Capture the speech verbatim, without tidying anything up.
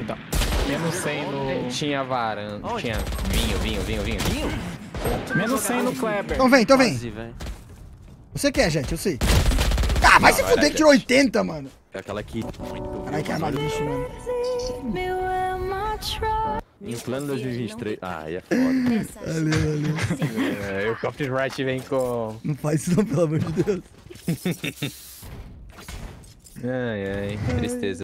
quintal. Menos cem no... Tinha varanda. Tinha vinho, vinho, vinho, vinho. Vinho? Menos cem no Kleber. Então vem, então vem. Você quer, gente? Eu sei. Ah, vai se fuder que tirou oitenta, mano. É aquela aqui. Caralho, que arma lixo, mano. Em plano dois mil e vinte e três. Ah, é foda. Valeu, valeu. É, o copyright vem com... Não faz isso não, pelo amor de Deus. Ai, ai, tristeza.